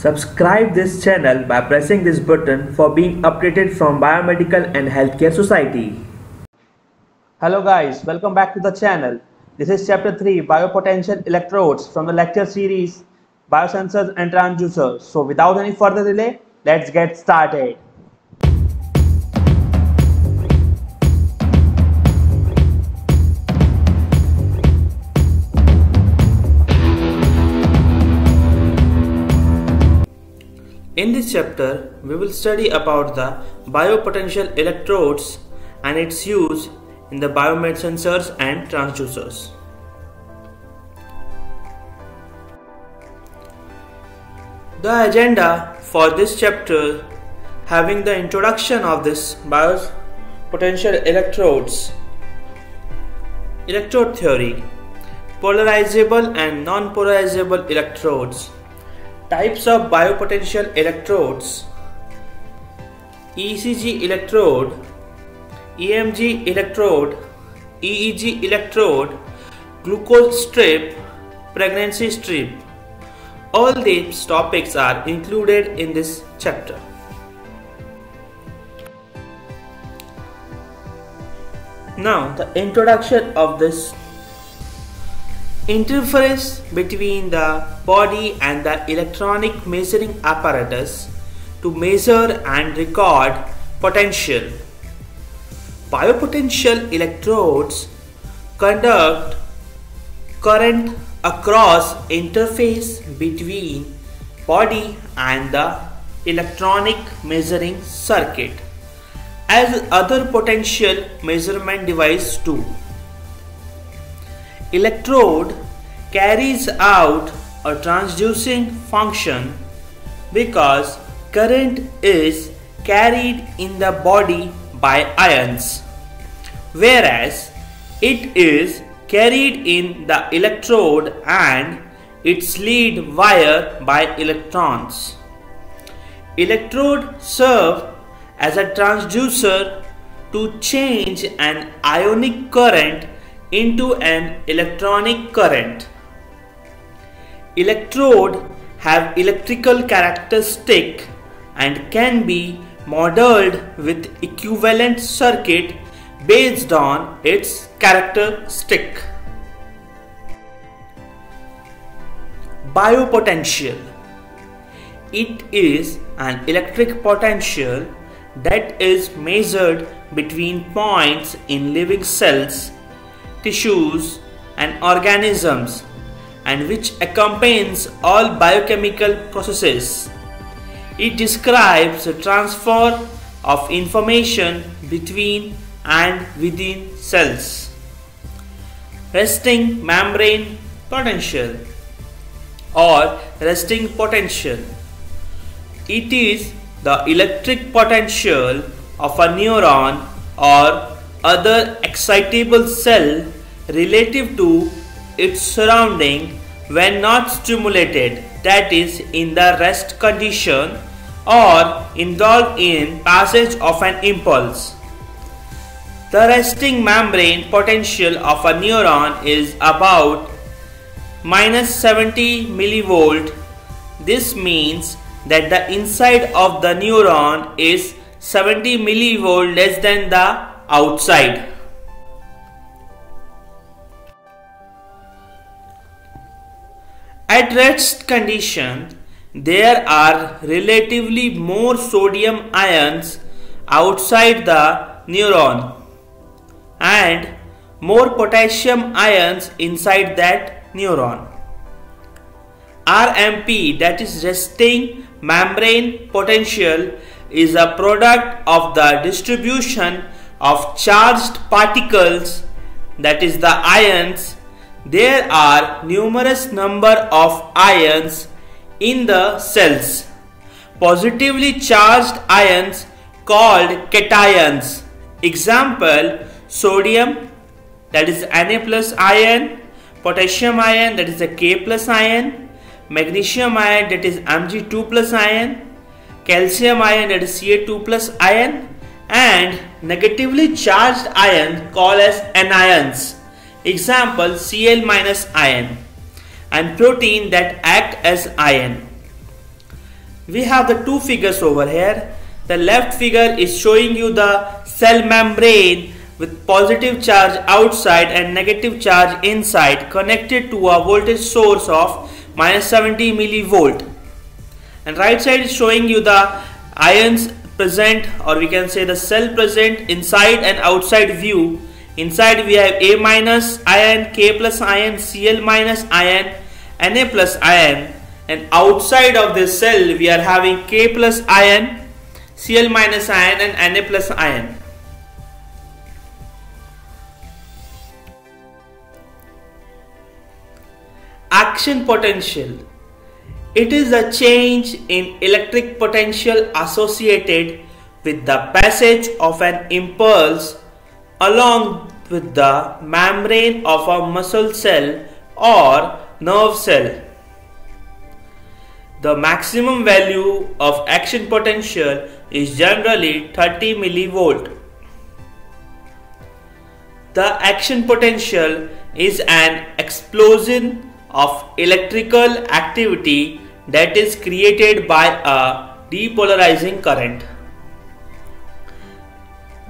Subscribe this channel by pressing this button for being updated from Biomedical and Healthcare Society. Hello guys, welcome back to the channel. This is chapter 3 Biopotential Electrodes from the lecture series Biosensors and Transducers. So without any further delay, let's get started. In this chapter, we will study about the biopotential electrodes and its use in the biomed sensors and transducers. The agenda for this chapter having the introduction of this biopotential electrodes, electrode theory, polarizable and non-polarizable electrodes, types of biopotential electrodes, ECG electrode, EMG electrode, EEG electrode, glucose strip, pregnancy strip. All these topics are included in this chapter. Now the introduction of this interference between the body and the electronic measuring apparatus to measure and record potential. Biopotential electrodes conduct current across interface between body and the electronic measuring circuit as other potential measurement device too. Electrode carries out a transducing function because current is carried in the body by ions, whereas it is carried in the electrode and its lead wire by electrons. Electrode serves as a transducer to change an ionic current into an electronic current. Electrodes have electrical characteristics and can be modeled with equivalent circuit based on its characteristic. Biopotential. It is an electric potential that is measured between points in living cells, tissues and organisms, and which accompanies all biochemical processes. It describes the transfer of information between and within cells. Resting membrane potential or resting potential. It is the electric potential of a neuron or other excitable cell relative to its surrounding when not stimulated, that is in the rest condition or involved in passage of an impulse. The resting membrane potential of a neuron is about -70 mV. This means that the inside of the neuron is 70 mV less than the outside. At rest condition, there are relatively more sodium ions outside the neuron and more potassium ions inside that neuron. RMP, that is resting membrane potential, is a product of the distribution of charged particles, that is the ions. There are numerous number of ions in the cells. Positively charged ions called cations. Example, sodium, that is Na+ ion, potassium ion, that is the K+ ion, magnesium ion, that is Mg2+ ion, calcium ion, that is Ca2+ ion, and negatively charged ion called as anions. Example, Cl- ion, and protein that act as ion. we have the two figures over here. The left figure is showing you the cell membrane with positive charge outside and negative charge inside, connected to a voltage source of -70 millivolt, and right side is showing you the ions present, or we can say the cell present inside and outside view. Inside we have A minus ion, K plus ion, Cl minus ion, Na plus ion, and outside of this cell we are having K plus ion, Cl minus ion and Na plus ion. Action potential. It is a change in electric potential associated with the passage of an impulse along with the membrane of a muscle cell or nerve cell. The maximum value of action potential is generally 30 millivolt. The action potential is an explosion of electrical activity that is created by a depolarizing current.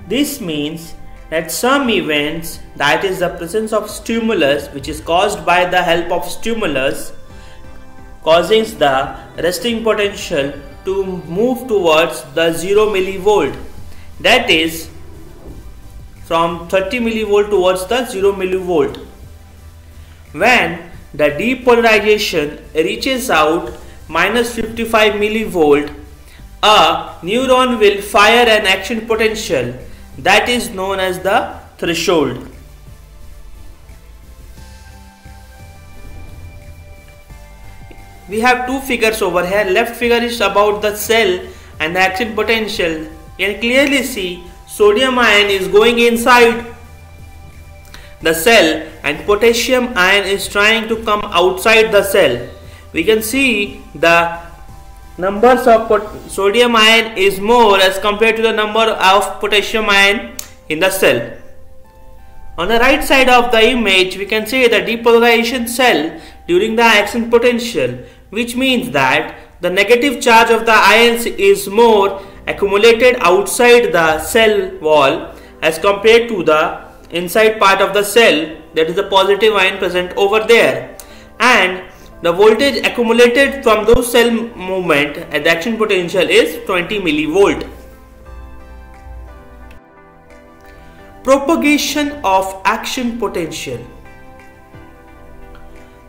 This means that some events, that is the presence of stimulus which is caused by the help of stimulus, causes the resting potential to move towards the 0 millivolt, that is from 30 millivolt towards the 0 millivolt. When the depolarization reaches out -55 millivolt, a neuron will fire an action potential that is known as the threshold. We have two figures over here. Left figure is about the cell and the action potential. You can clearly see sodium ion is going inside the cell and potassium ion is trying to come outside the cell. We can see the numbers of sodium ion is more as compared to the number of potassium ion in the cell. On the right side of the image, we can see the depolarization cell during the action potential, which means that the negative charge of the ions is more accumulated outside the cell wall as compared to the inside part of the cell, that is the positive ion present over there, and the voltage accumulated from those cell movement at the action potential is 20 millivolt. Propagation of action potential.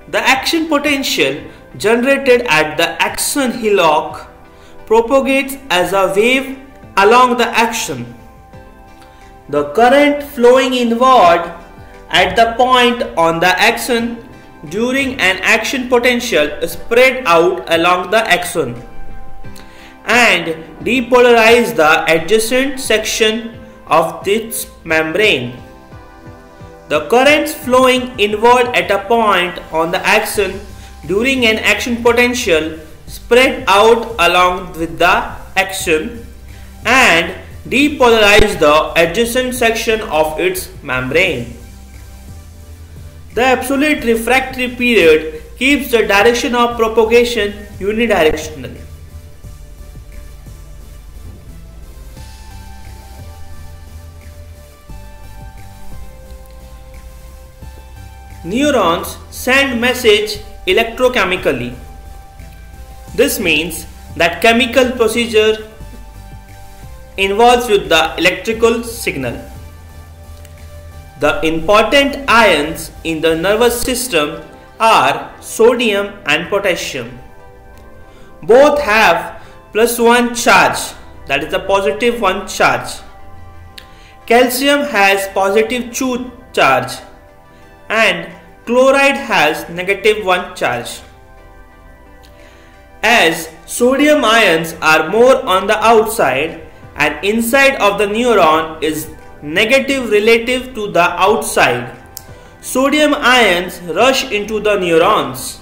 The action potential generated at the action hillock propagates as a wave along the action. The current flowing inward at the point on the action during an action potential spread out along the axon and depolarize the adjacent section of this membrane. The currents flowing inward at a point on the axon during an action potential spread out along with the axon and depolarize the adjacent section of its membrane. The absolute refractory period keeps the direction of propagation unidirectional. Neurons send message electrochemically. This means that chemical procedure involves with the electrical signal. The important ions in the nervous system are sodium and potassium. Both have +1 charge, that is the positive 1 charge. Calcium has positive 2 charge and chloride has negative 1 charge. As sodium ions are more on the outside and inside of the neuron is negative relative to the outside, sodium ions rush into the neurons.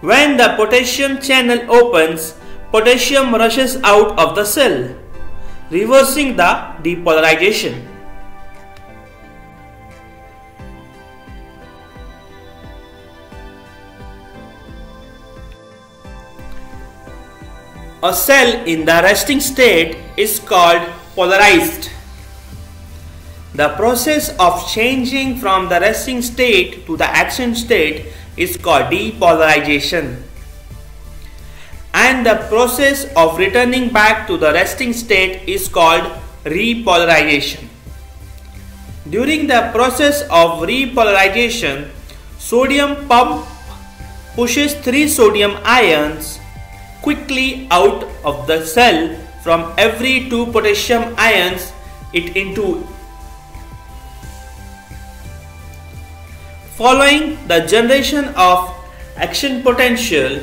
When the potassium channel opens, potassium rushes out of the cell, reversing the depolarization. a cell in the resting state is called polarized. The process of changing from the resting state to the action state is called depolarization, and the process of returning back to the resting state is called repolarization. During the process of repolarization, sodium pump pushes 3 sodium ions quickly out of the cell. From every 2 potassium ions it into. Following the generation of action potential,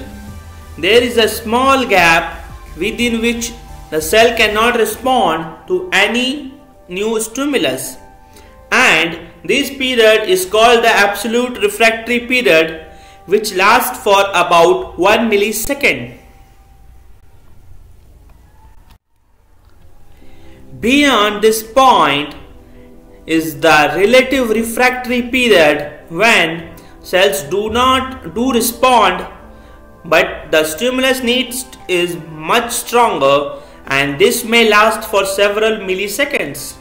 there is a small gap within which the cell cannot respond to any new stimulus, and this period is called the absolute refractory period, which lasts for about 1 millisecond. Beyond this point is the relative refractory period, when cells do respond but the stimulus is much stronger, and this may last for several milliseconds.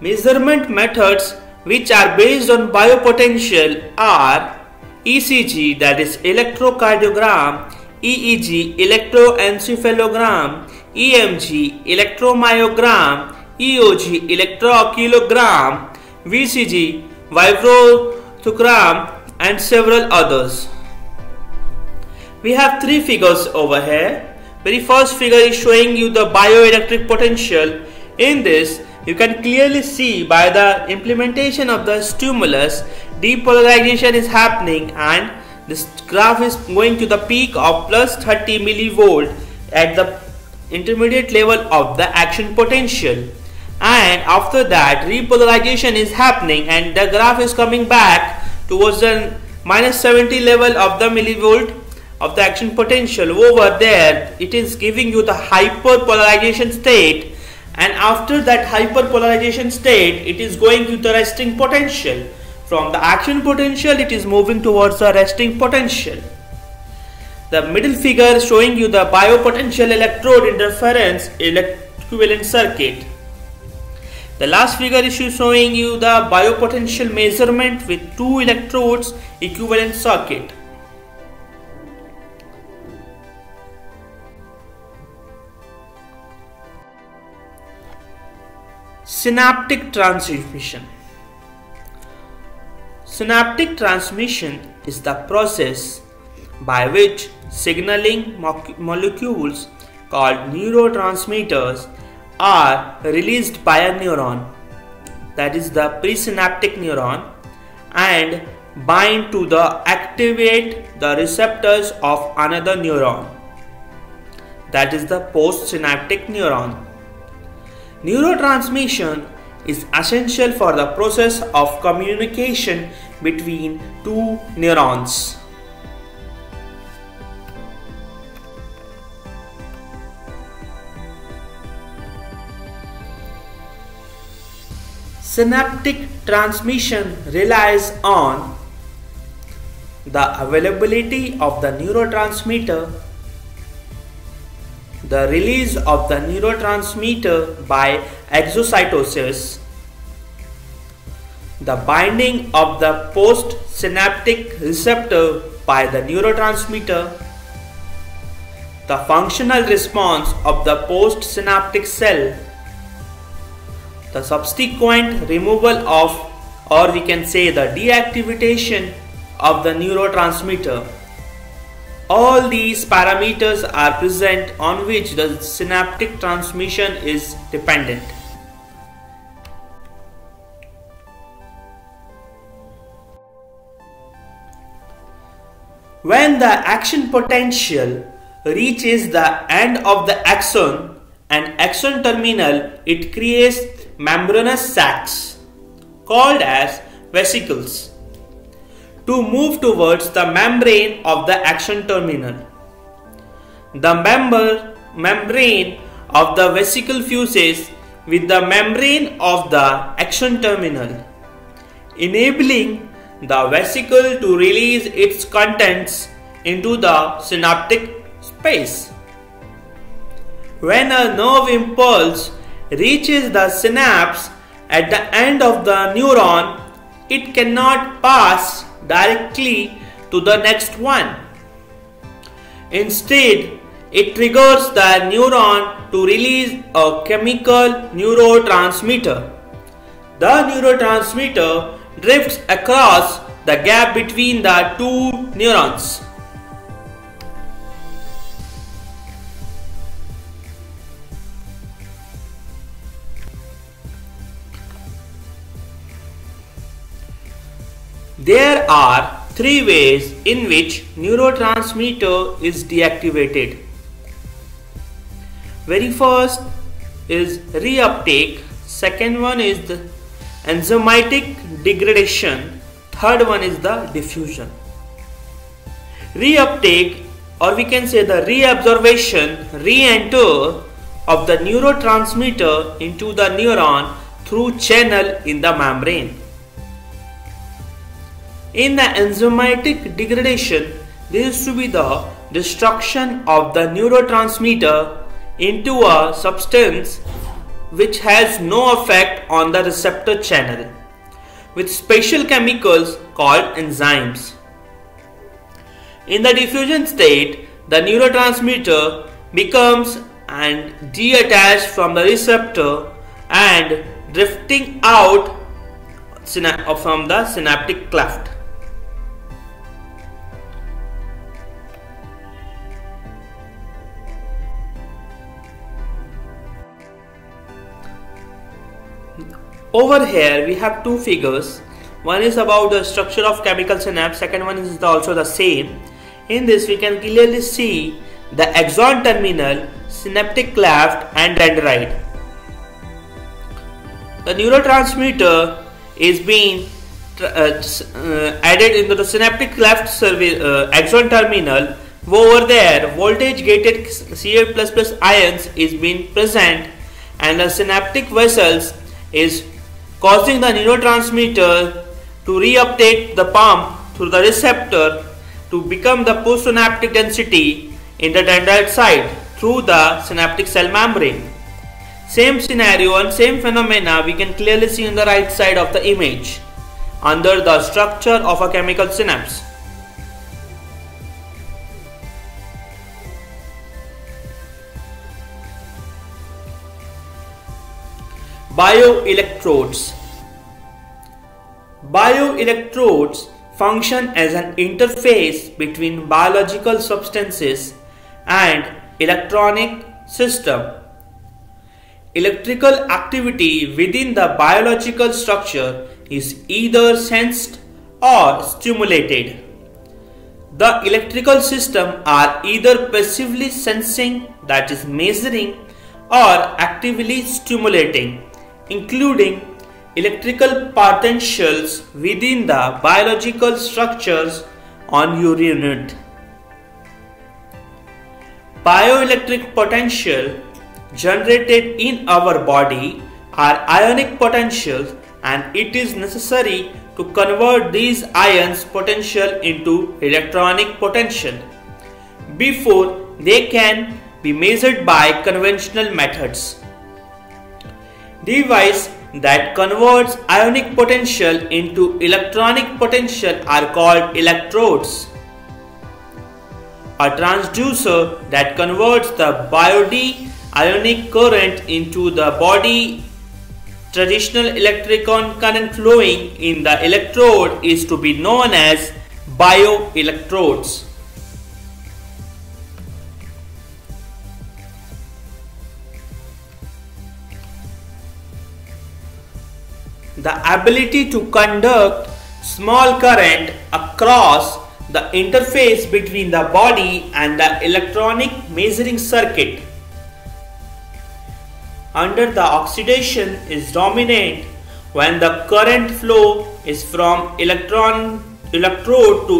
Measurement methods which are based on biopotential are ECG, that is electrocardiogram, EEG, electroencephalogram, EMG, electromyogram, EOG, electrooculogram, VCG, Vibro Tukaram, and several others. We have 3 figures over here. Very first figure is showing you the bioelectric potential. In this, you can clearly see by the implementation of the stimulus, depolarization is happening, and this graph is going to the peak of plus 30 millivolt at the intermediate level of the action potential, and after that repolarization is happening and the graph is coming back towards the minus 70 level of the millivolt of the action potential. Over there it is giving you the hyperpolarization state, and after that hyperpolarization state it is going to the resting potential. From the action potential it is moving towards the resting potential. The middle figure is showing you the biopotential electrode interference equivalent circuit. The last figure is showing you the biopotential measurement with 2 electrodes equivalent circuit. Synaptic transmission. Synaptic transmission is the process by which signaling molecules called neurotransmitters are released by a neuron, that is the presynaptic neuron, and bind to the activate the receptors of another neuron, that is the postsynaptic neuron. Neurotransmission is essential for the process of communication between 2 neurons. Synaptic transmission relies on the availability of the neurotransmitter, the release of the neurotransmitter by exocytosis, the binding of the postsynaptic receptor by the neurotransmitter, the functional response of the postsynaptic cell, the subsequent removal of, or we can say the deactivation of, the neurotransmitter. All these parameters are present on which the synaptic transmission is dependent. When the action potential reaches the end of the axon and axon terminal, it creates membranous sacs called as vesicles to move towards the membrane of the action terminal. The membrane of the vesicle fuses with the membrane of the action terminal, enabling the vesicle to release its contents into the synaptic space. when a nerve impulse reaches the synapse at the end of the neuron, it cannot pass directly to the next one. Instead, it triggers the neuron to release a chemical neurotransmitter. The neurotransmitter drifts across the gap between the two neurons. There are three ways in which neurotransmitter is deactivated. Very first is reuptake, second one is the enzymatic degradation, third one is the diffusion. Reuptake, or we can say the reabsorption, re-enter of the neurotransmitter into the neuron through channel in the membrane. In the enzymatic degradation, this is to be the destruction of the neurotransmitter into a substance which has no effect on the receptor channel with special chemicals called enzymes. In the diffusion state, the neurotransmitter becomes and detached from the receptor and drifting out from the synaptic cleft. Over here we have two figures. One is about the structure of chemical synapse, second one is also the same. In this we can clearly see the axon terminal, synaptic cleft and dendrite. The neurotransmitter is being added into the synaptic cleft axon terminal. Over there voltage gated Cl++ ions is being present and the synaptic vessels is causing the neurotransmitter to reuptake the pump through the receptor to become the postsynaptic density in the dendrite side through the synaptic cell membrane. Same scenario and same phenomena we can clearly see on the right side of the image under the structure of a chemical synapse. Bioelectrodes. Bioelectrodes function as an interface between biological substances and electronic system. Electrical activity within the biological structure is either sensed or stimulated. The electrical system are either passively sensing, that is measuring, or actively stimulating, including electrical potentials within the biological structures on your unit. Bioelectric potential generated in our body are ionic potentials, and it is necessary to convert these ions potential into electronic potential before they can be measured by conventional methods. Devices that converts ionic potential into electronic potential are called electrodes. A transducer that converts the body ionic current into the body traditional electron current flowing in the electrode is to be known as bioelectrodes. The ability to conduct small current across the interface between the body and the electronic measuring circuit under the oxidation is dominant when the current flow is from electrode to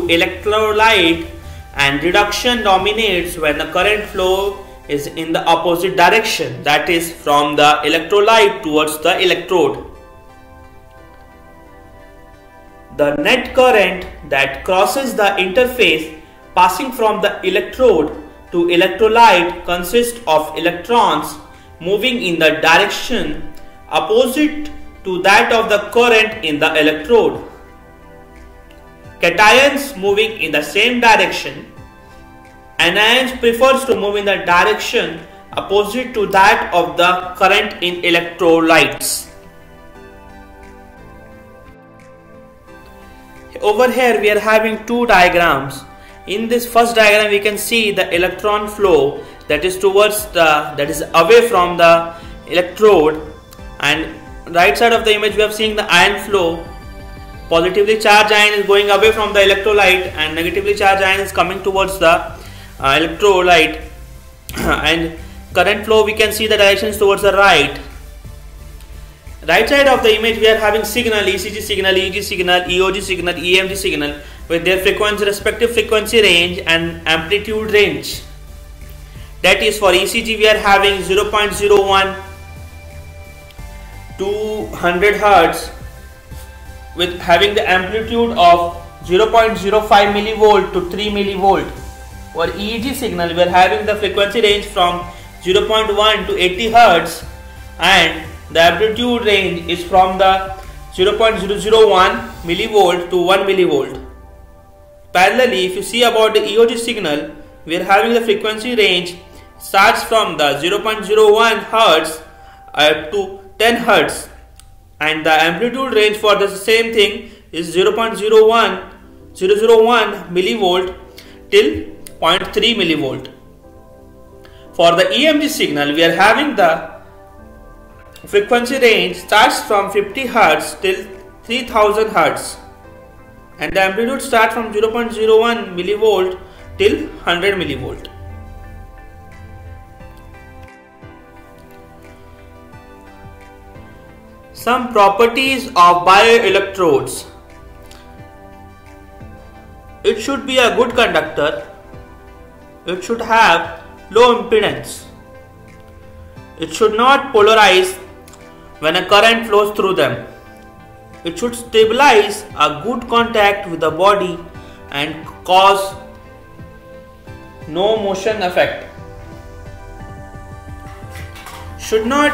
electrolyte, and reduction dominates when the current flow is in the opposite direction, that is from the electrolyte towards the electrode. The net current that crosses the interface passing from the electrode to electrolyte consists of electrons moving in the direction opposite to that of the current in the electrode. Cations moving in the same direction. Anions prefers to move in the direction opposite to that of the current in electrolytes. Over here we are having two diagrams. In this first diagram we can see the electron flow that is towards the, that is away from the electrode, and right side of the image we are seeing the ion flow. Positively charged ion is going away from the electrolyte and negatively charged ion is coming towards the electrolyte. And current flow we can see the directions towards the right. Right side of the image we are having signal, ECG signal, EEG signal, EOG signal, EMG signal with their frequency, respective frequency range and amplitude range. That is, for ECG we are having 0.01 to 100 Hz with having the amplitude of 0.05 millivolt to 3 millivolt. For EEG signal we are having the frequency range from 0.1 to 80 Hz and the amplitude range is from the 0.001 millivolt to 1 millivolt. Parallelly, if you see about the EOG signal, we are having the frequency range starts from the 0.01 Hz up to 10 Hz, and the amplitude range for the same thing is 0.001 millivolt till 0.3 millivolt. For the EMG signal, we are having the frequency range starts from 50 Hz till 3000 Hz and the amplitude starts from 0.01 millivolt till 100 millivolt. Some properties of bioelectrodes. It should be a good conductor. It should have low impedance. It should not polarize when a current flows through them. It should stabilize a good contact with the body and cause no motion effect. Should not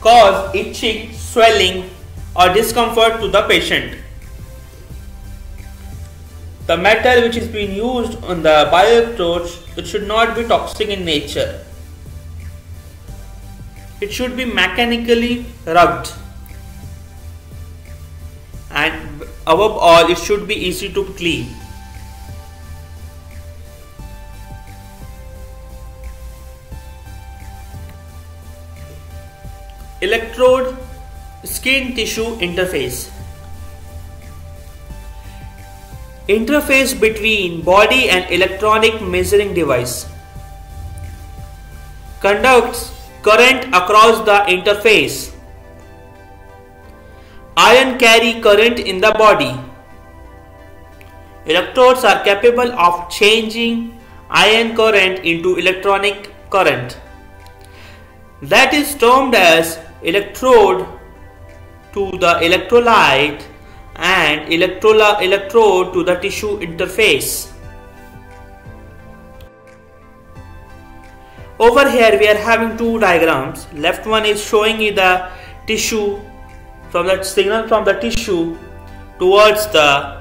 cause itching, swelling or discomfort to the patient. The metal which is being used on the bioelectrodes, it should not be toxic in nature. It should be mechanically rubbed, and above all it should be easy to clean. Electrode skin tissue interface. Interface between body and electronic measuring device. Conducts current across the interface. Ion carry current in the body. Electrodes are capable of changing ion current into electronic current. That is termed as electrode to the electrolyte and electrode to the tissue interface. Over here we are having two diagrams. Left one is showing you the tissue, from that signal from the tissue towards the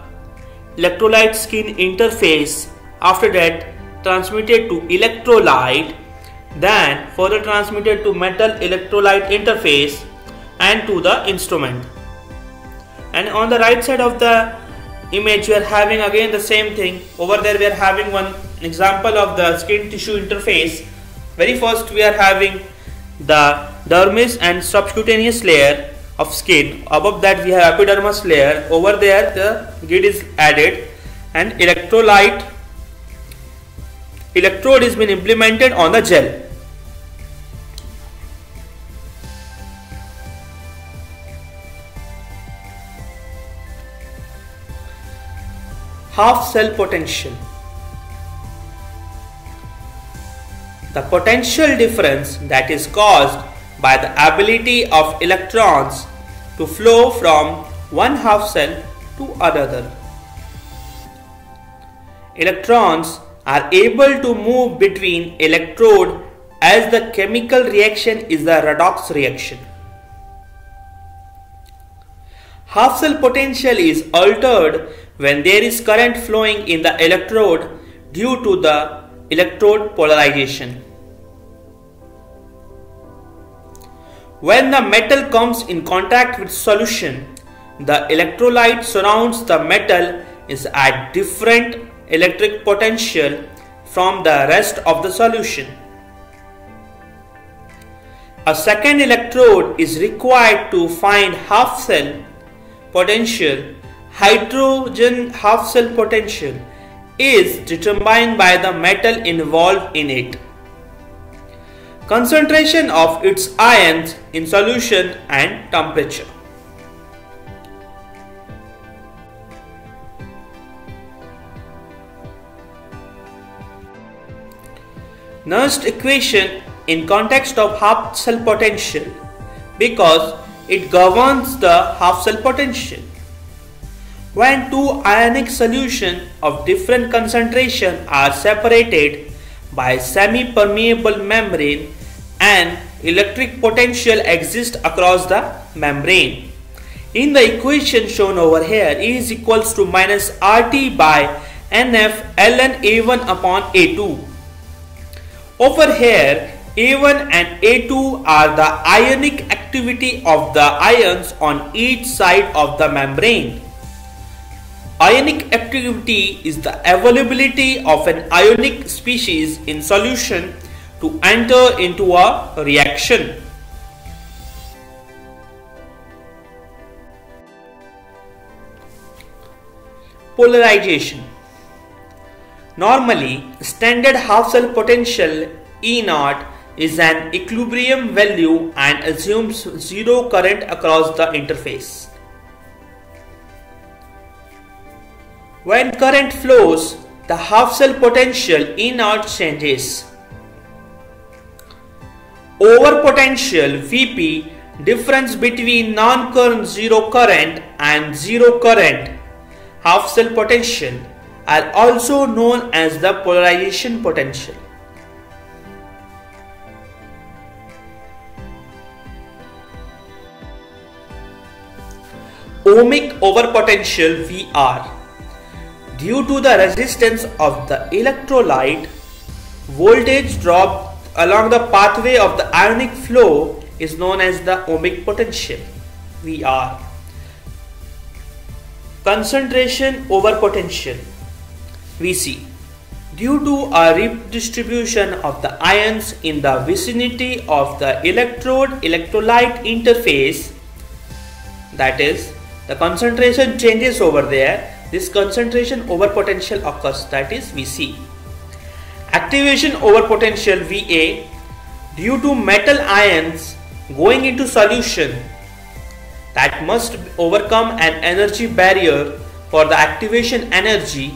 electrolyte skin interface, after that transmitted to electrolyte, then further transmitted to metal electrolyte interface and to the instrument. And on the right side of the image we are having again the same thing. Over there we are having one example of the skin tissue interface. Very first we are having the dermis and subcutaneous layer of skin. Above that we have epidermis layer. Over there the grid is added and electrode is been implemented on the gel. Half cell potential. The potential difference that is caused by the ability of electrons to flow from one half cell to another. Electrons are able to move between electrode as the chemical reaction is the redox reaction. Half cell potential is altered when there is current flowing in the electrode due to the electrode polarization. When the metal comes in contact with solution, the electrolyte surrounds the metal is at different electric potential from the rest of the solution. A second electrode is required to find half cell potential. Hydrogen half cell potential is determined by the metal involved in it, concentration of its ions in solution, and temperature. Nernst equation in context of half cell potential because it governs the half cell potential. When two ionic solutions of different concentration are separated by semi-permeable membrane, an electric potential exists across the membrane. In the equation shown over here, E is equals to minus RT by NF ln A1 upon A2. Over here, A1 and A2 are the ionic activity of the ions on each side of the membrane. Ionic activity is the availability of an ionic species in solution to enter into a reaction. Polarization. Normally, standard half cell potential E0 is an equilibrium value and assumes zero current across the interface. When current flows, the half cell potential E0 changes. Overpotential Vp, difference between non-zero current and zero current half cell potential, are also known as the polarization potential. Ohmic overpotential VR. Due to the resistance of the electrolyte, voltage drop along the pathway of the ionic flow is known as the ohmic potential (VR). Concentration over potential (VC). Due to a redistribution of the ions in the vicinity of the electrolyte interface, that is, the concentration changes over there. This concentration over potential occurs, that is VC. Activation over potential VA. Due to metal ions going into solution that must overcome an energy barrier for the activation energy,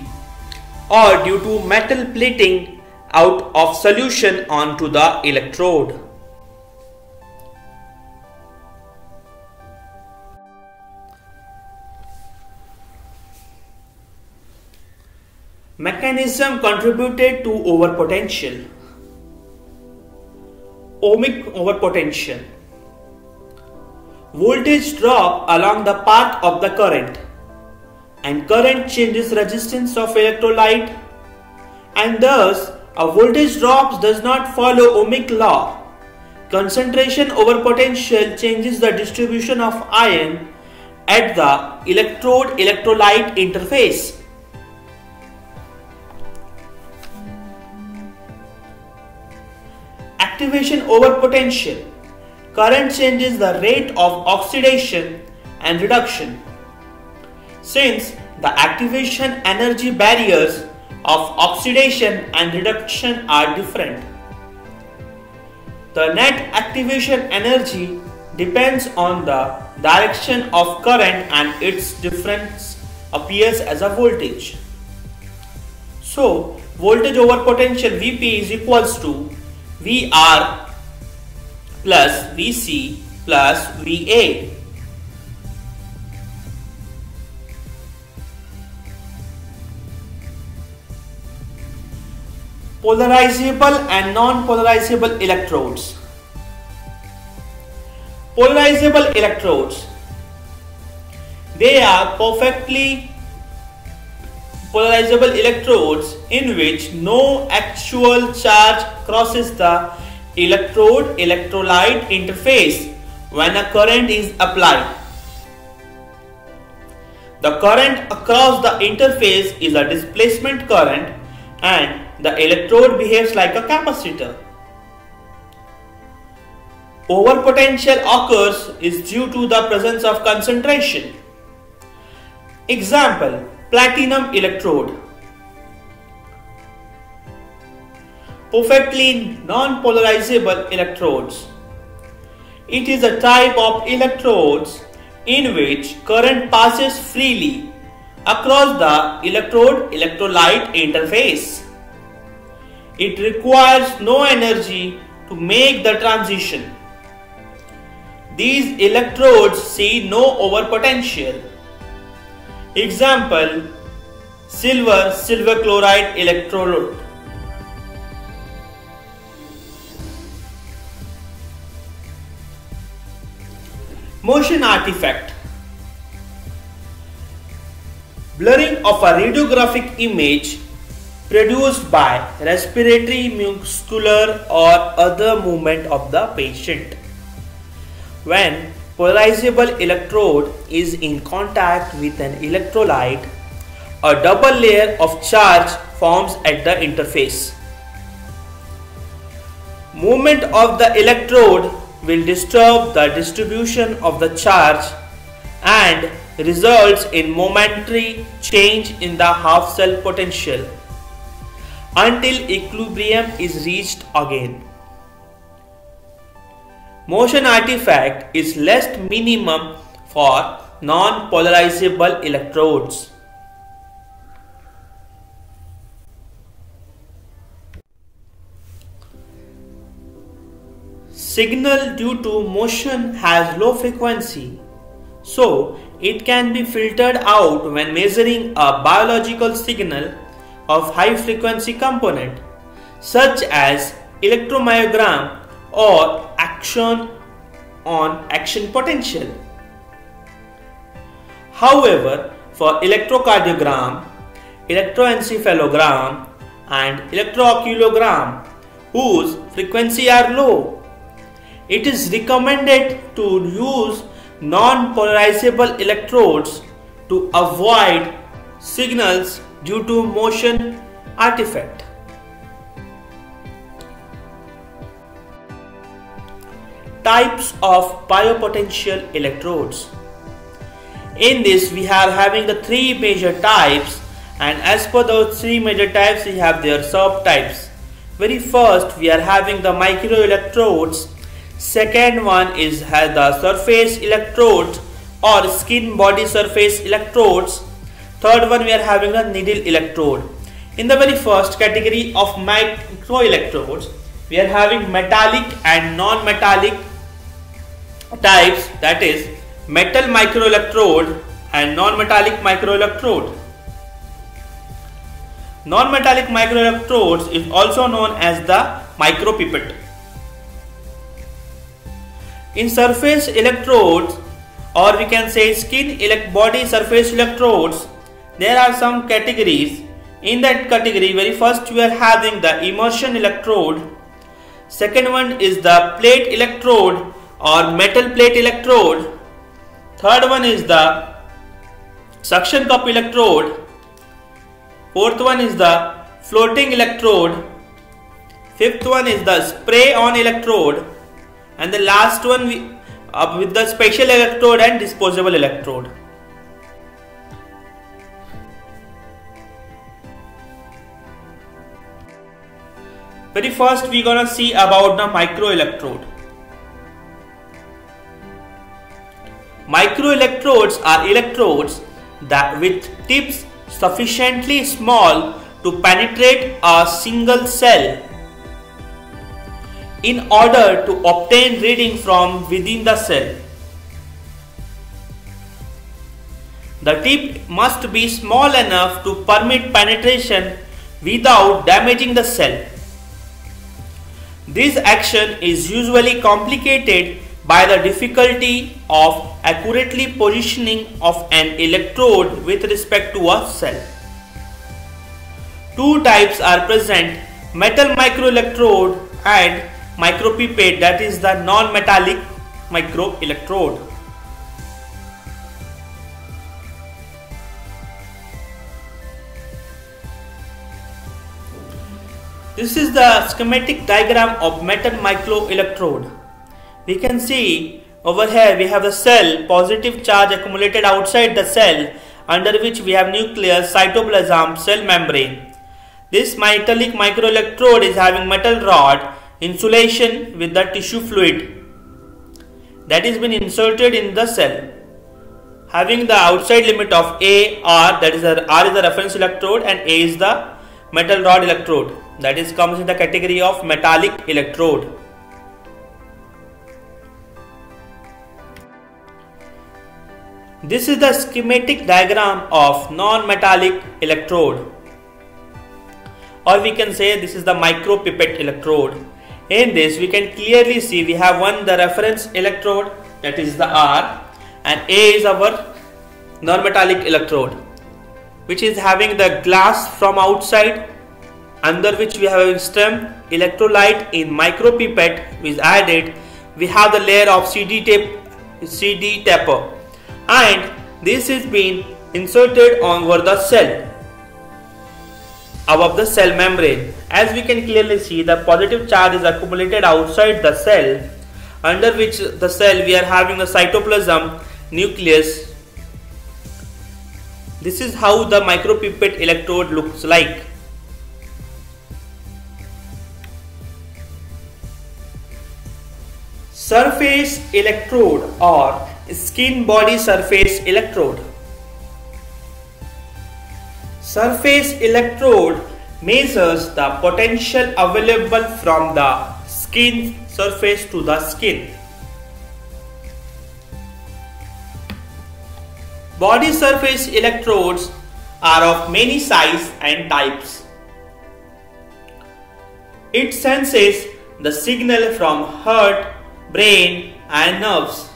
or due to metal plating out of solution onto the electrode. Mechanism contributed to overpotential. Ohmic overpotential. Voltage drop along the path of the current, and current changes resistance of electrolyte, and thus a voltage drop does not follow ohmic law. Concentration over potential changes the distribution of ion at the electrode-electrolyte interface. Activation over potential. Current changes the rate of oxidation and reduction. Since the activation energy barriers of oxidation and reduction are different, the net activation energy depends on the direction of current, and its difference appears as a voltage. So, voltage over potential Vp is equals to VR plus VC plus VA. polarizable and non-polarizable electrodes. Polarizable electrodes, they are perfectly polarizable electrodes in which no actual charge crosses the electrode-electrolyte interface when a current is applied. The current across the interface is a displacement current and the electrode behaves like a capacitor. Overpotential occurs is due to the presence of concentration. Example, platinum electrode. Perfectly non-polarizable electrodes. It is a type of electrodes in which current passes freely across the electrode-electrolyte interface. It requires no energy to make the transition. These electrodes see no overpotential. Example, silver chloride electrode. Motion artifact. Blurring of a radiographic image produced by respiratory, muscular or other movement of the patient. When polarizable electrode is in contact with an electrolyte, a double layer of charge forms at the interface. Movement of the electrode will disturb the distribution of the charge and results in momentary change in the half cell potential until equilibrium is reached again. Motion artifact is less minimum for non-polarizable electrodes. Signal due to motion has low frequency, so it can be filtered out when measuring a biological signal of high frequency component such as electromyogram or action on action potential. However, for electrocardiogram, electroencephalogram and electrooculogram, whose frequency are low, it is recommended to use non-polarizable electrodes to avoid signals due to motion artifact. Types of biopotential electrodes. In this we are having the three major types, and as per those three major types we have their subtypes. Very first we are having the microelectrodes. Second one is the surface electrodes or skin body surface electrodes. Third one we are having the needle electrode. In the very first category of microelectrodes, we are having metallic and non-metallic types, that is metal microelectrode and non-metallic microelectrode. Non-metallic microelectrodes is also known as the micropipette. In surface electrodes, or we can say skin body surface electrodes, there are some categories. In that category, very first we are having the immersion electrode. Second one is the plate electrode or metal plate electrode. Third one is the suction cup electrode. Fourth one is the floating electrode. Fifth one is the spray on electrode. And the last one with the special electrode and disposable electrode. Very first we gonna see about the microelectrode. Microelectrodes are electrodes that with tips sufficiently small to penetrate a single cell in order to obtain reading from within the cell. The tip must be small enough to permit penetration without damaging the cell. This action is usually complicated by the difficulty of accurately positioning of an electrode with respect to a cell. Two types are present: metal microelectrode and micropipette, that is the non-metallic microelectrode. This is the schematic diagram of metal microelectrode. We can see over here we have the cell, positive charge accumulated outside the cell, under which we have nucleus, cytoplasm, cell membrane. This metallic microelectrode is having metal rod, insulation with the tissue fluid that has been inserted in the cell, having the outside limit of AR, that is R is the reference electrode and A is the metal rod electrode, that is comes in the category of metallic electrode. This is the schematic diagram of non-metallic electrode, or we can say this is the micropipette electrode. In this we can clearly see we have the reference electrode, that is the R, and A is our non-metallic electrode, which is having the glass from outside, under which we have a stem, electrolyte in micropipette is added. We have the layer of CD taper, and this is being inserted over the cell, above the cell membrane. As we can clearly see, the positive charge is accumulated outside the cell, under which the cell we are having the cytoplasm, nucleus. This is how the micropipette electrode looks like. Surface electrode or skin body surface electrode. Surface electrode measures the potential available from the skin surface to the skin. Body surface electrodes are of many sizes and types. It senses the signal from heart, brain and nerves.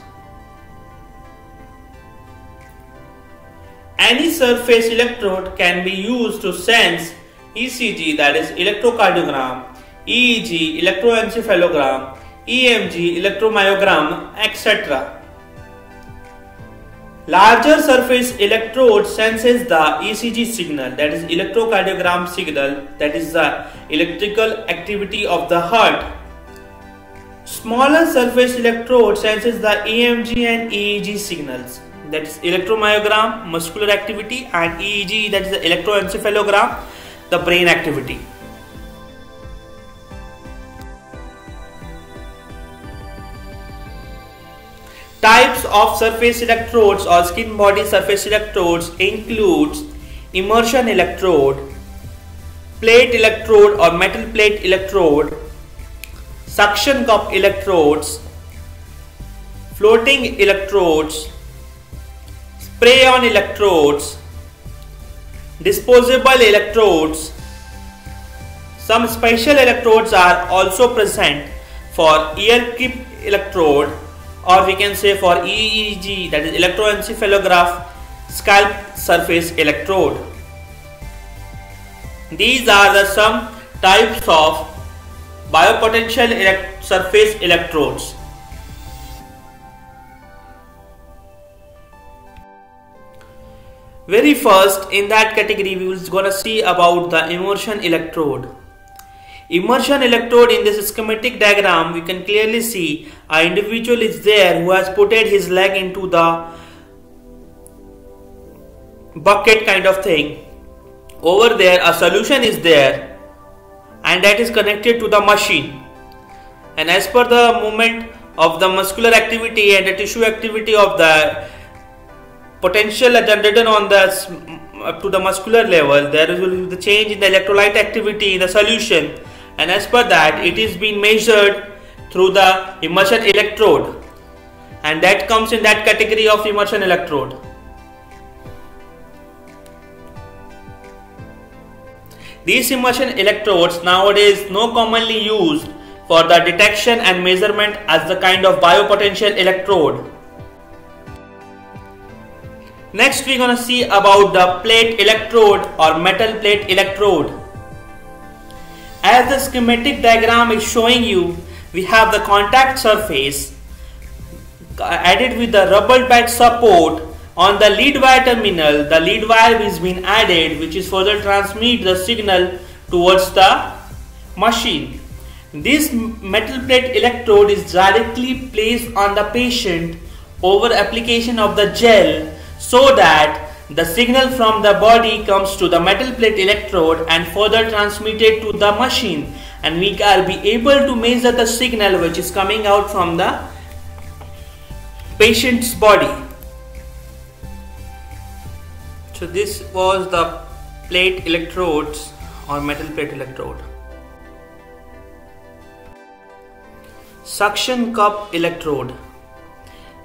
Any surface electrode can be used to sense ECG, that is electrocardiogram, EEG, electroencephalogram, EMG, electromyogram, etc. Larger surface electrode senses the ECG signal, that is electrocardiogram signal, that is the electrical activity of the heart. Smaller surface electrode senses the EMG and EEG signals, that is electromyogram, muscular activity, and EEG, that is the electroencephalogram, the brain activity. Types of surface electrodes or skin body surface electrodes includes immersion electrode, plate electrode or metal plate electrode, suction cup electrodes, floating electrodes, spray-on electrodes, disposable electrodes. Some special electrodes are also present for ear clip electrode, or we can say for EEG, that is electroencephalograph, scalp surface electrode. These are the some types of biopotential surface electrodes. Very first in that category we will gonna see about the immersion electrode. Immersion electrode, in this schematic diagram we can clearly see an individual is there who has put his leg into the bucket kind of thing. Over there a solution is there and that is connected to the machine, and as per the movement of the muscular activity and the tissue activity of the potential generated on the up to the muscular level, there will be the change in the electrolyte activity in the solution, and as per that it is being measured through the immersion electrode, and that comes in that category of immersion electrode. These immersion electrodes nowadays no commonly used for the detection and measurement as the kind of biopotential electrode. Next we are going to see about the plate electrode or metal plate electrode. As the schematic diagram is showing you, we have the contact surface added with the rubber pad support on the lead wire terminal. The lead wire is being added, which is further transmit the signal towards the machine. This metal plate electrode is directly placed on the patient over application of the gel, so that the signal from the body comes to the metal plate electrode and further transmitted to the machine, and we will be able to measure the signal which is coming out from the patient's body. So this was the plate electrodes or metal plate electrode. Suction cup electrode.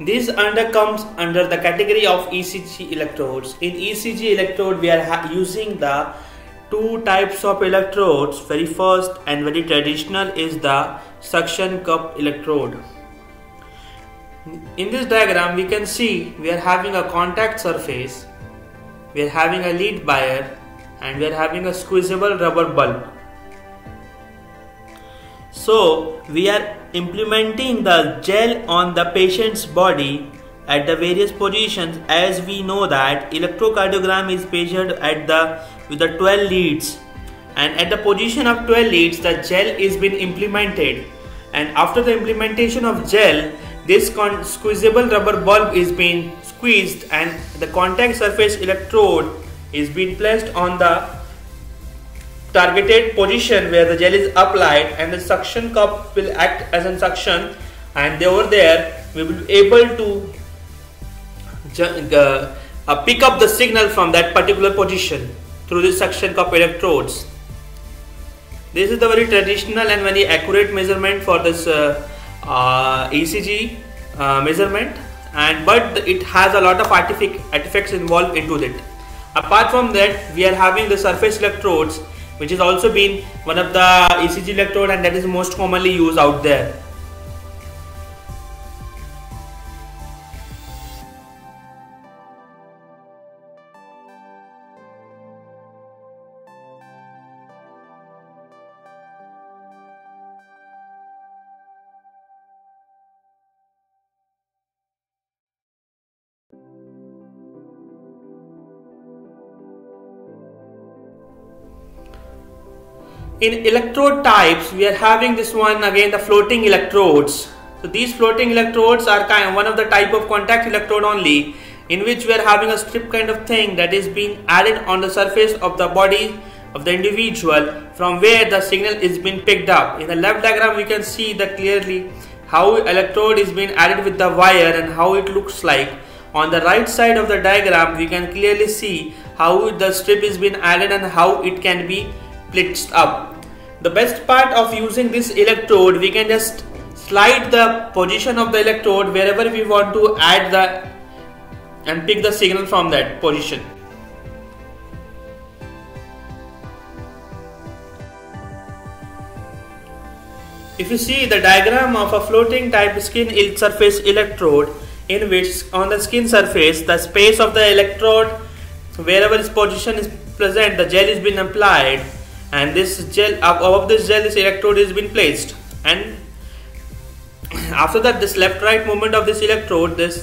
This comes under the category of ECG electrodes. In ECG electrode, we are using the two types of electrodes. Very first and very traditional is the suction cup electrode. In this diagram, we can see we are having a contact surface, we are having a lead wire, and we are having a squeezable rubber bulb. So we are implementing the gel on the patient's body at the various positions. As we know that electrocardiogram is measured with the 12 leads, and at the position of 12 leads the gel is being implemented, and after the implementation of gel this squeezable rubber bulb is being squeezed and the contact surface electrode is being placed on the targeted position where the gel is applied, and the suction cup will act as a suction, and over there we will be able to pick up the signal from that particular position through the suction cup electrodes. This is the very traditional and very accurate measurement for this ECG measurement, but it has a lot of artifacts involved into it. Apart from that, we are having the surface electrodes, which has also been one of the ECG electrode, and that is most commonly used out there. In electrode types, we are having this one again, the floating electrodes. So these floating electrodes are one of the type of contact electrode only, in which we are having a strip kind of thing that is being added on the surface of the body of the individual, from where the signal is being picked up. In the left diagram, we can see that clearly how electrode is being added with the wire and how it looks like. On the right side of the diagram, we can clearly see how the strip is being added and how it can be blitzed up. The best part of using this electrode, we can just slide the position of the electrode wherever we want to add and pick the signal from that position. If you see the diagram of a floating type skin surface electrode, in which on the skin surface the space of the electrode wherever its position is present, the gel is being applied, and this gel above this gel this electrode is been placed, and after that this left right movement of this electrode, this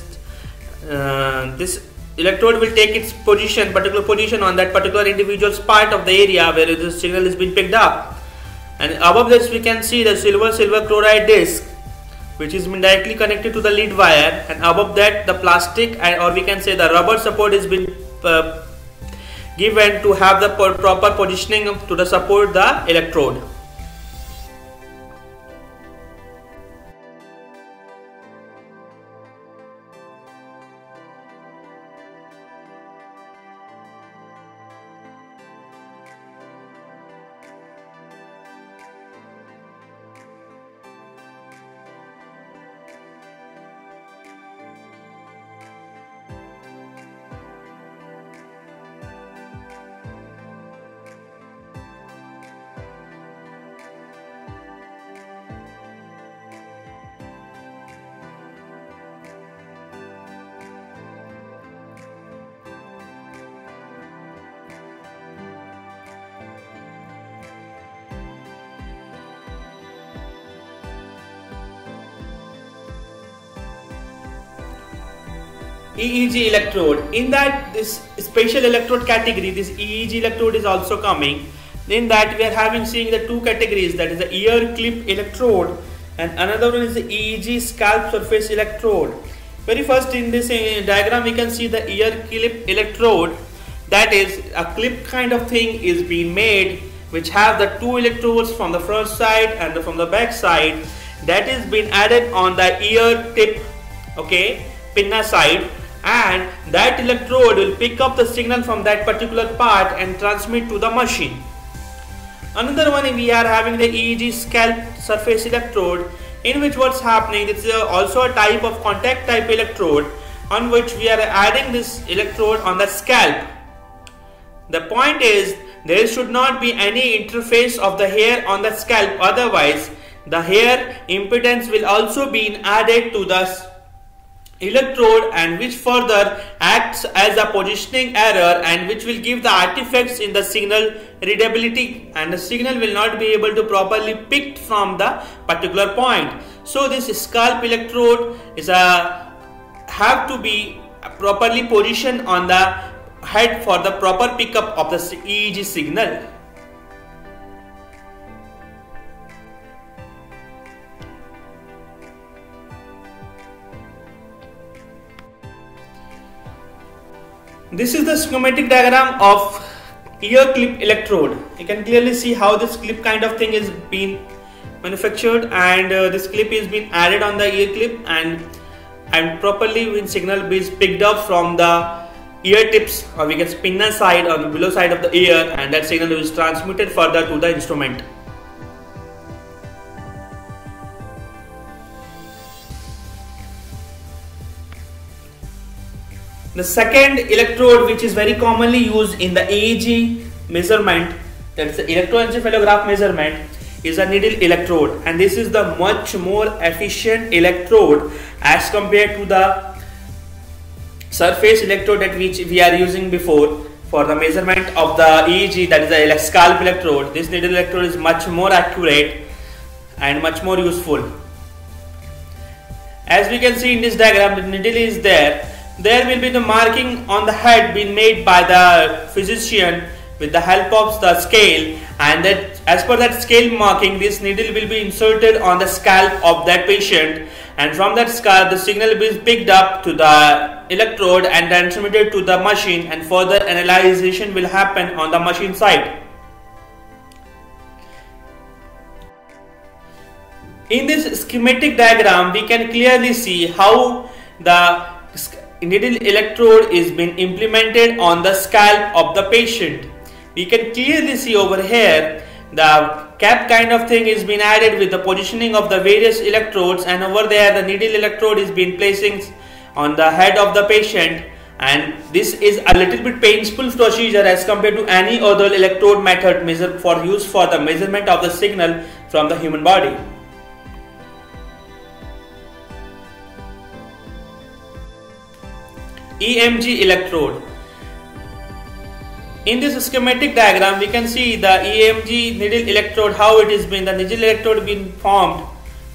electrode will take its particular position on that particular individual's part of the area where the signal is been picked up. And above this we can see the silver chloride disc, which is directly connected to the lead wire, and above that the plastic or we can say the rubber support is been given to have the proper positioning to the support the electrode. EEG electrode. In that, this special electrode category, this EEG electrode is also coming. In that, we are seeing the two categories, that is the ear clip electrode and another one is the EEG scalp surface electrode. Very first in this diagram, we can see the ear clip electrode, that is a clip kind of thing is being made which have the two electrodes from the front side and from the back side, that is being added on the ear tip, okay, pinna side, and that electrode will pick up the signal from that particular part and transmit to the machine. Another one we are having the EEG scalp surface electrode, in which what's happening, this is also a type of contact type electrode on which we are adding this electrode on the scalp. The point is there should not be any interface of the hair on the scalp, otherwise the hair impedance will also be added to the electrode, and which further acts as a positioning error and which will give the artifacts in the signal readability, and the signal will not be able to properly picked from the particular point. So this scalp electrode is have to be properly positioned on the head for the proper pickup of the EEG signal. This is the schematic diagram of ear clip electrode. You can clearly see how this clip kind of thing is being manufactured, and this clip is being added on the ear clip, and properly when signal is picked up from the ear tips, or we can pinna side or the below side of the ear, and that signal is transmitted further to the instrument. The second electrode which is very commonly used in the EEG measurement, that is the electroencephalograph measurement, is a needle electrode, and this is the much more efficient electrode as compared to the surface electrode that which we are using before for the measurement of the EEG, that is the scalp electrode. This needle electrode is much more accurate and much more useful. As we can see in this diagram, the needle is there. There will be the marking on the head being made by the physician with the help of the scale, and that as per that scale marking, this needle will be inserted on the scalp of that patient, and from that scalp the signal will be picked up to the electrode and transmitted to the machine, and further analyzation will happen on the machine side. In this schematic diagram, we can clearly see how the needle electrode is being implemented on the scalp of the patient. We can clearly see over here the cap kind of thing is being added with the positioning of the various electrodes, and over there the needle electrode is being placing on the head of the patient, and this is a little bit painful procedure as compared to any other electrode method for use for the measurement of the signal from the human body. EMG electrode. In this schematic diagram, we can see the EMG needle electrode, how it is being, the needle electrode being formed.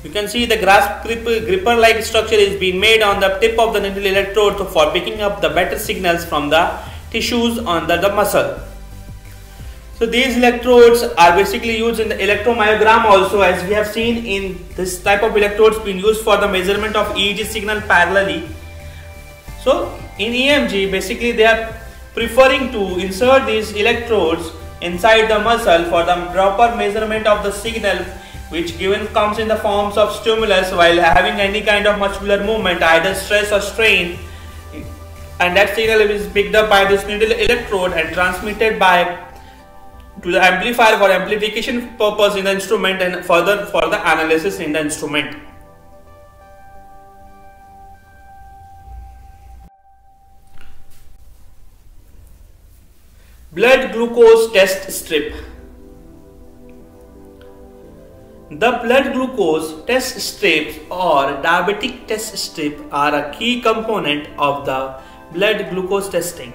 You can see the gripper like structure is being made on the tip of the needle electrode for picking up the better signals from the tissues under the muscle. So these electrodes are basically used in the electromyogram also, as we have seen in this type of electrodes being used for the measurement of EEG signal parallelly. So in EMG, basically they are preferring to insert these electrodes inside the muscle for the proper measurement of the signal, which given comes in the forms of stimulus while having any kind of muscular movement, either stress or strain, and that signal is picked up by this needle electrode and transmitted to the amplifier for amplification purpose in the instrument, and further for the analysis in the instrument. Blood glucose test strip. The blood glucose test strips or diabetic test strip are a key component of the blood glucose testing.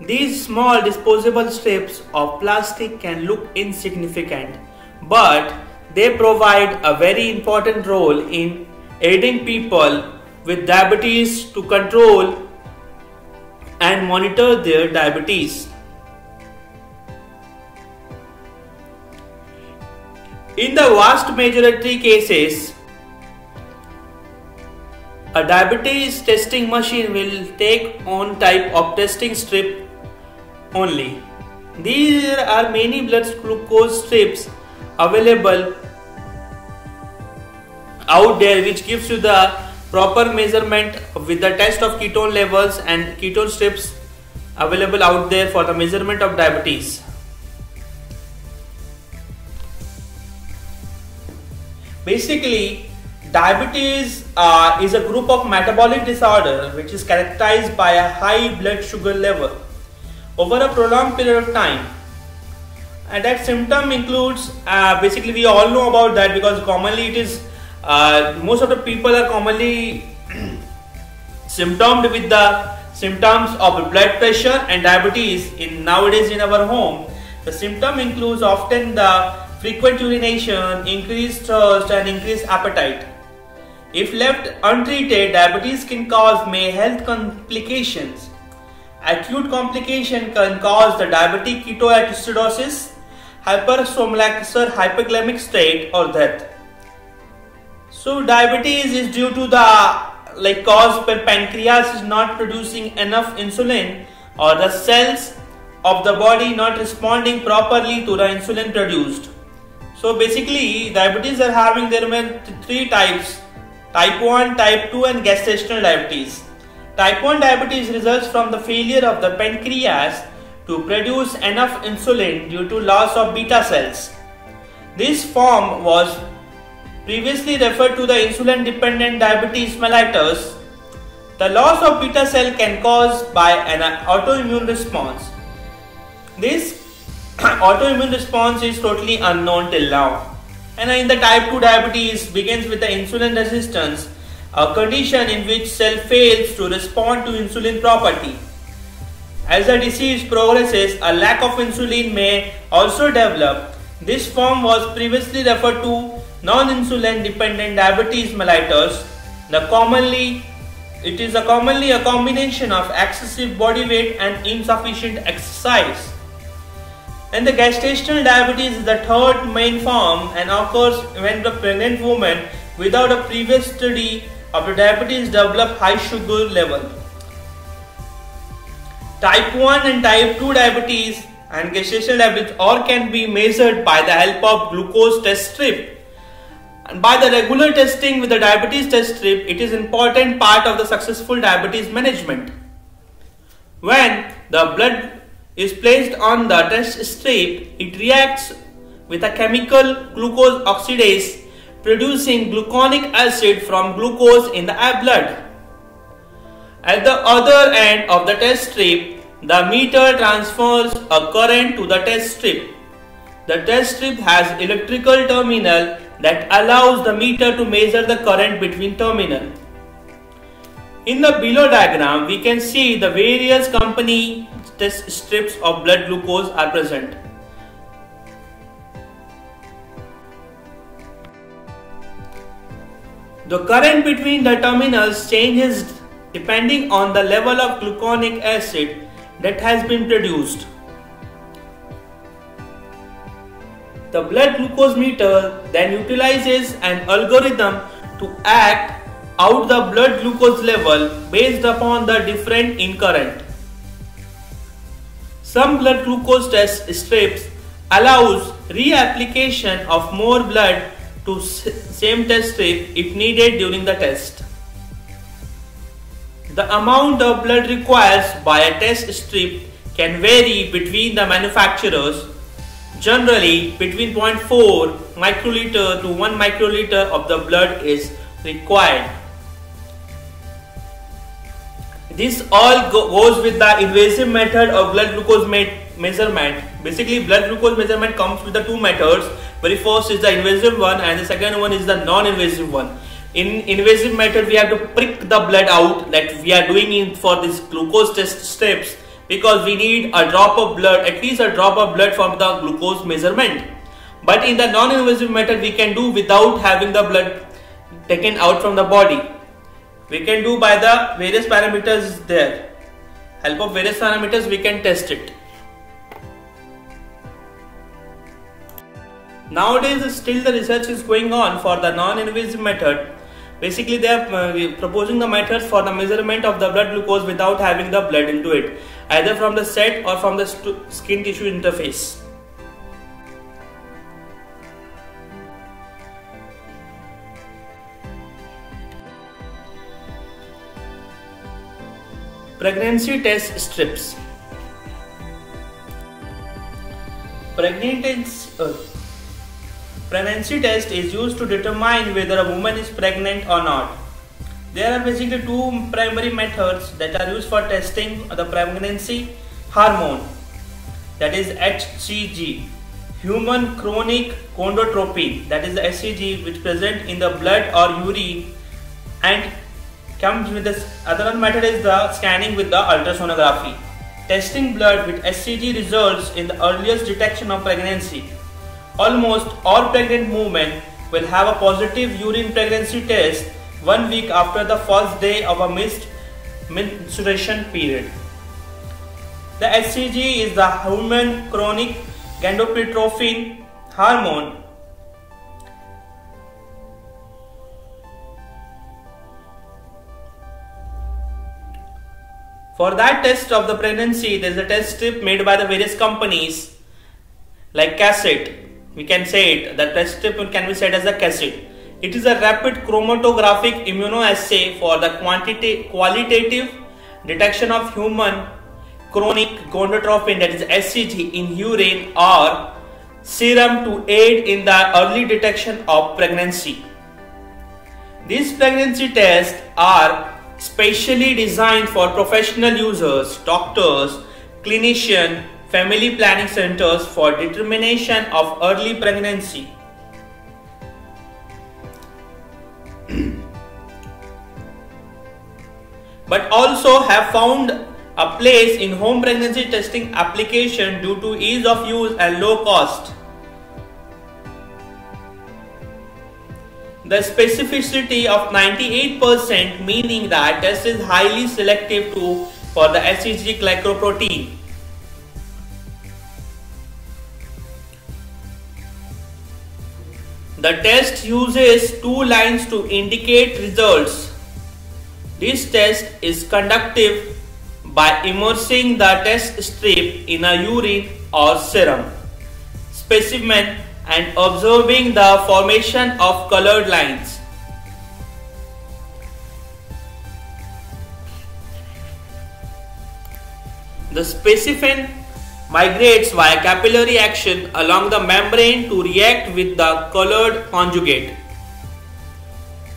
These small disposable strips of plastic can look insignificant, but they provide a very important role in aiding people with diabetes to control and monitor their diabetes. In the vast majority cases, a diabetes testing machine will take on type of testing strip only. There are many blood glucose strips available out there which gives you the proper measurement with the test of ketone levels, and ketone strips available out there for the measurement of diabetes. Basically, diabetes is a group of metabolic disorder which is characterized by a high blood sugar level over a prolonged period of time, and that symptom includes basically we all know about that, because commonly it is most of the people are commonly symptomed with the symptoms of blood pressure and diabetes nowadays in our home. The symptom includes often the frequent urination, increased thirst and increased appetite. If left untreated, diabetes can cause many health complications. Acute complication can cause the diabetic ketoacidosis, hyperglycemic state, or death. So diabetes is due to the cause where pancreas is not producing enough insulin, or the cells of the body not responding properly to the insulin produced. So basically, diabetes are having three types: type 1, type 2 and gestational diabetes. Type 1 diabetes results from the failure of the pancreas to produce enough insulin due to loss of beta cells. This form was previously referred to the insulin dependent diabetes mellitus. The loss of beta cell can cause by an autoimmune response. This autoimmune response is totally unknown till now. And in the type 2 diabetes begins with the insulin resistance, a condition in which cell fails to respond to insulin properly. As the disease progresses, a lack of insulin may also develop. This form was previously referred to non-insulin dependent diabetes mellitus. It is commonly a combination of excessive body weight and insufficient exercise. And the gestational diabetes is the third main form and occurs when the pregnant woman without a previous study of the diabetes develops high sugar level. Type 1 and type 2 diabetes and gestational diabetes all can be measured by the help of glucose test strip. And by the regular testing with the diabetes test strip, it is an important part of the successful diabetes management. When the blood is placed on the test strip, it reacts with a chemical glucose oxidase, producing gluconic acid from glucose in the blood. At the other end of the test strip, the meter transfers a current to the test strip. The test strip has electrical terminal that allows the meter to measure the current between terminal. In the below diagram, we can see the various company test strips of blood glucose are present. The current between the terminals changes depending on the level of gluconic acid that has been produced. The blood glucose meter then utilizes an algorithm to act out the blood glucose level based upon the difference in current. Some blood glucose test strips allows reapplication of more blood to same test strip if needed during the test. The amount of blood required by a test strip can vary between the manufacturers, generally between 0.4 microliter to 1 microliter of the blood is required. This all goes with the invasive method of blood glucose measurement. Basically, blood glucose measurement comes with the two methods. Very first is the invasive one, and the second one is the non-invasive one. In invasive method, we have to prick the blood out, that we are doing it for this glucose test strips, because we need a drop of blood, at least a drop of blood from the glucose measurement. But in the non-invasive method, we can do without having the blood taken out from the body. We can do by the various parameters there. Help of various parameters we can test it. Nowadays still the research is going on for the non-invasive method. Basically they are proposing the methods for the measurement of the blood glucose without having the blood into it, either from the sweat or from the skin tissue interface. Pregnancy test strips. Pregnancy test is used to determine whether a woman is pregnant or not. There are basically two primary methods that are used for testing the pregnancy hormone, that is hCG, human chorionic gonadotropin, that is the hCG, which present in the blood or urine, and comes with this. Other method is the scanning with the ultrasonography. Testing blood with hCG results in the earliest detection of pregnancy. Almost all pregnant women will have a positive urine pregnancy test 1 week after the first day of a missed menstruation period. The hCG is the human chorionic gonadotropin hormone. For that test of the pregnancy, there is a test strip made by the various companies like cassette. We can say it, the test strip can be said as a cassette. It is a rapid chromatographic immunoassay for the qualitative detection of human chorionic gonadotropin, that is hCG, in urine or serum to aid in the early detection of pregnancy. These pregnancy tests are specially designed for professional users, doctors, clinicians, family planning centers for determination of early pregnancy. But also have found a place in home pregnancy testing application due to ease of use and low cost. The specificity of 98%, meaning that test is highly selective for the hCG glycoprotein. The test uses two lines to indicate results. This test is conducted by immersing the test strip in a urine or serum specimen and observing the formation of colored lines. The specimen migrates via capillary action along the membrane to react with the colored conjugate.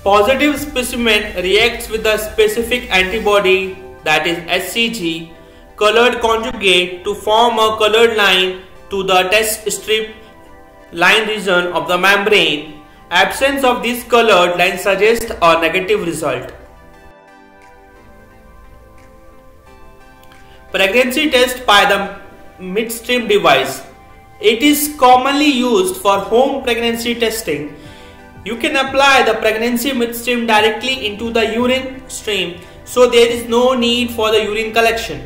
Positive specimen reacts with the specific antibody, that is hCG, colored conjugate to form a colored line to the test strip line region of the membrane. Absence of this colored line suggests a negative result. Pregnancy test by the midstream device. It is commonly used for home pregnancy testing. You can apply the pregnancy midstream directly into the urine stream, so there is no need for the urine collection.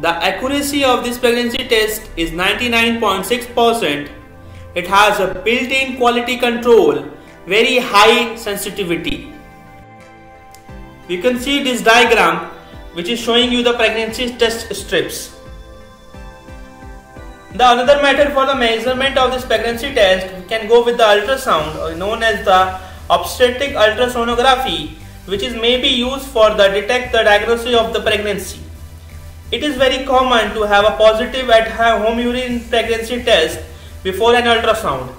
The accuracy of this pregnancy test is 99.6%. It has a built-in quality control, very high sensitivity. You can see this diagram which is showing you the pregnancy test strips. The another method for the measurement of this pregnancy test, we can go with the ultrasound, known as the obstetric ultrasonography, which is maybe used for the detect the diagnosis of the pregnancy. It is very common to have a positive at home urine pregnancy test before an ultrasound.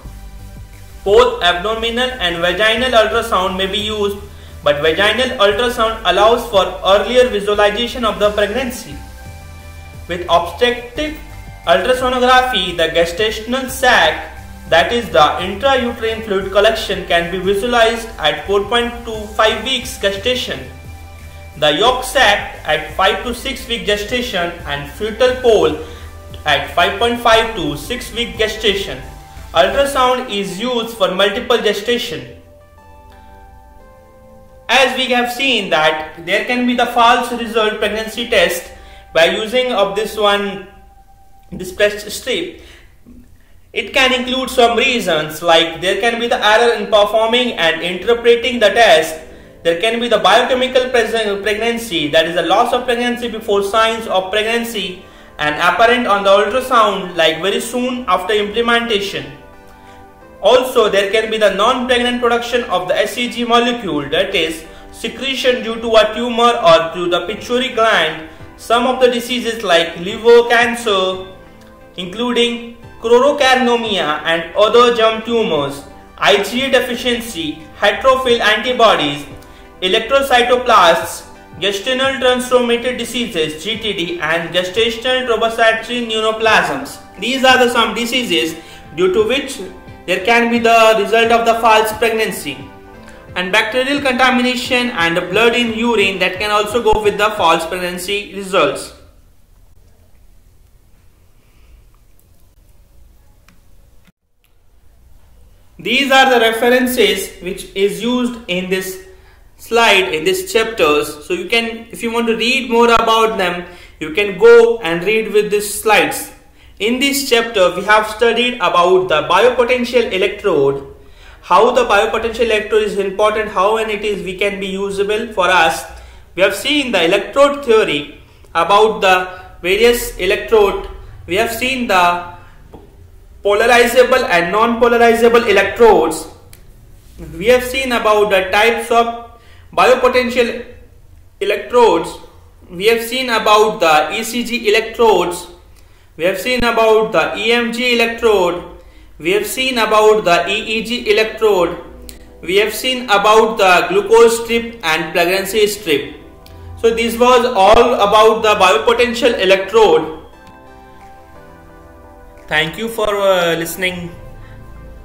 Both abdominal and vaginal ultrasound may be used, but vaginal ultrasound allows for earlier visualization of the pregnancy. With obstetric ultrasonography, the gestational sac, that is the intrauterine fluid collection, can be visualized at 4.25 weeks gestation, the yolk sac at 5 to 6 week gestation, and fetal pole at 5.5 to 6 week gestation. Ultrasound is used for multiple gestation. As we have seen that there can be the false result pregnancy test by using of this pressed strip. It can include some reasons like there can be the error in performing and interpreting the test. There can be the biochemical pregnancy, that is the loss of pregnancy before signs of pregnancy and apparent on the ultrasound like very soon after implementation. Also, there can be the non-pregnant production of the hCG molecule, that is secretion due to a tumor or to the pituitary gland. Some of the diseases like liver cancer, including chorocarcinomia and other germ tumors, IgA deficiency, heterophil antibodies, electrocytoplasts, gestational transformative diseases GTD and gestational trombocystrin neoplasms. These are the some diseases due to which there can be the result of the false pregnancy. And bacterial contamination and the blood in urine, that can also go with the false pregnancy results. These are the references which is used in this slide, in this chapters. So you can, if you want to read more about them, you can go and read with these slides. In this chapter, we have studied about the biopotential electrode, how the biopotential electrode is important, how and it is we can be usable for us. We have seen the electrode theory about the various electrode. We have seen the polarizable and non-polarizable electrodes. We have seen about the types of biopotential electrodes. We have seen about the ECG electrodes. We have seen about the EMG electrode. We have seen about the EEG electrode. We have seen about the glucose strip and pregnancy strip. So this was all about the biopotential electrode. Thank you for listening.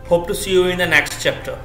Hope to see you in the next chapter.